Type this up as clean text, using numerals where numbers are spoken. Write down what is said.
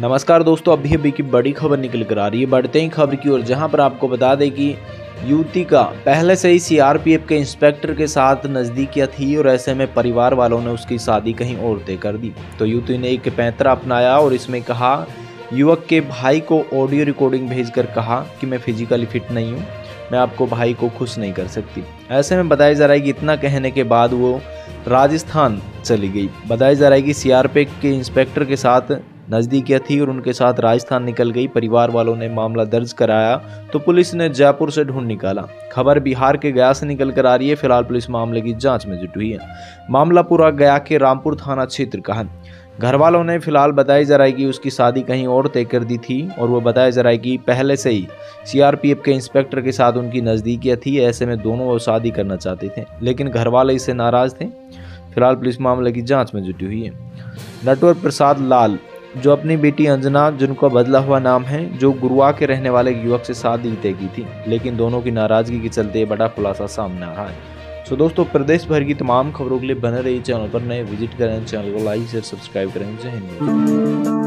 नमस्कार दोस्तों, अभी अभी की बड़ी खबर निकल कर आ रही है। बढ़ते हैं खबर की ओर, जहां पर आपको बता दें कि युवती का पहले से ही सीआरपीएफ के इंस्पेक्टर के साथ नज़दीकियां थी और ऐसे में परिवार वालों ने उसकी शादी कहीं और तय कर दी। तो युवती ने एक पैंतरा अपनाया और इसमें कहा, युवक के भाई को ऑडियो रिकॉर्डिंग भेजकर कहा कि मैं फिजिकली फिट नहीं हूँ, मैं आपको भाई को खुश नहीं कर सकती। ऐसे में बताया जा रहा है कि इतना कहने के बाद वो राजस्थान चली गई। बताया जा रहा है कि सीआरपीएफ के इंस्पेक्टर के साथ नज़दीकियाँ थी और उनके साथ राजस्थान निकल गई। परिवार वालों ने मामला दर्ज कराया तो पुलिस ने जयपुर से ढूंढ निकाला। खबर बिहार के गया से निकल कर आ रही है। फिलहाल पुलिस मामले की जांच में जुटी हुई है। मामला पूरा गया के रामपुर थाना क्षेत्र का है। घर वालों ने फिलहाल बताया जा रहा है कि उसकी शादी कहीं और तय कर दी थी और वो बताया जा रहा है कि पहले से ही सीआरपीएफ के इंस्पेक्टर के साथ उनकी नज़दीकियाँ थी। ऐसे में दोनों वो शादी करना चाहते थे, लेकिन घर वाले इससे नाराज़ थे। फिलहाल पुलिस मामले की जाँच में जुटी हुई है। नटवर प्रसाद लाल, जो अपनी बेटी अंजना, जिनका बदला हुआ नाम है, जो गुरुआ के रहने वाले युवक से शादी तय की थी, लेकिन दोनों की नाराज़गी के चलते बड़ा खुलासा सामने आ रहा है। सो दोस्तों, प्रदेश भर की तमाम खबरों के लिए बने रहिए चैनल पर। नए विजिट करें, चैनल को लाइक शेयर सब्सक्राइब करें। जय हिंद।